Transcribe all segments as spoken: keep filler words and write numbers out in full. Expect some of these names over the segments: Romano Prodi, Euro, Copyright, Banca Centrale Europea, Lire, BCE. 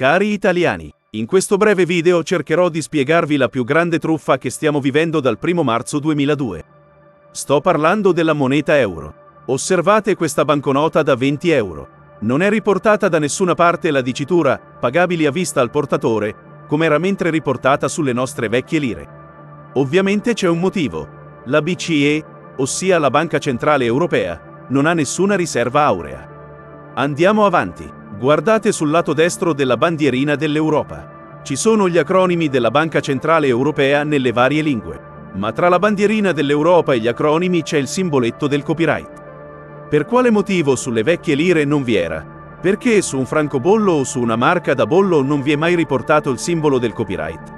Cari italiani, in questo breve video cercherò di spiegarvi la più grande truffa che stiamo vivendo dal primo marzo duemiladue. Sto parlando della moneta euro. Osservate questa banconota da venti euro. Non è riportata da nessuna parte la dicitura "pagabili a vista al portatore", come era mentre riportata sulle nostre vecchie lire. Ovviamente c'è un motivo. La B C E, ossia la Banca Centrale Europea, non ha nessuna riserva aurea. Andiamo avanti. Guardate sul lato destro della bandierina dell'Europa. Ci sono gli acronimi della Banca Centrale Europea nelle varie lingue, ma tra la bandierina dell'Europa e gli acronimi c'è il simboletto del copyright. Per quale motivo sulle vecchie lire non vi era? Perché su un francobollo o su una marca da bollo non vi è mai riportato il simbolo del copyright?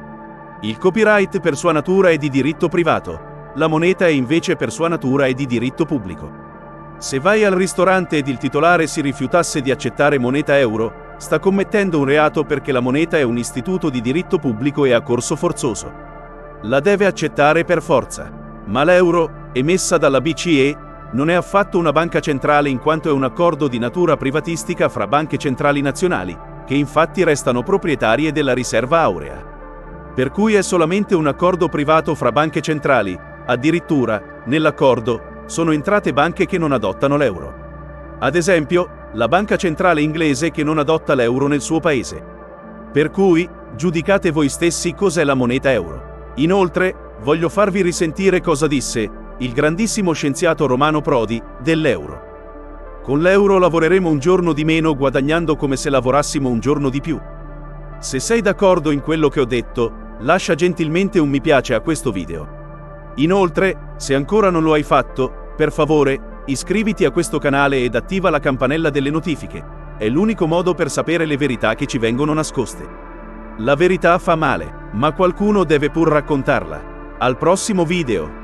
Il copyright per sua natura è di diritto privato, la moneta invece per sua natura è di diritto pubblico. Se vai al ristorante ed il titolare si rifiutasse di accettare moneta euro, sta commettendo un reato perché la moneta è un istituto di diritto pubblico e a corso forzoso. La deve accettare per forza. Ma l'euro, emessa dalla B C E, non è affatto una banca centrale in quanto è un accordo di natura privatistica fra banche centrali nazionali, che infatti restano proprietarie della riserva aurea. Per cui è solamente un accordo privato fra banche centrali, addirittura, nell'accordo, sono entrate banche che non adottano l'euro. Ad esempio, la banca centrale inglese che non adotta l'euro nel suo paese. Per cui, giudicate voi stessi cos'è la moneta euro. Inoltre, voglio farvi risentire cosa disse il grandissimo scienziato Romano Prodi dell'euro. Con l'euro lavoreremo un giorno di meno guadagnando come se lavorassimo un giorno di più. Se sei d'accordo in quello che ho detto, lascia gentilmente un mi piace a questo video. Inoltre, se ancora non lo hai fatto, per favore, iscriviti a questo canale ed attiva la campanella delle notifiche. È l'unico modo per sapere le verità che ci vengono nascoste. La verità fa male, ma qualcuno deve pur raccontarla. Al prossimo video!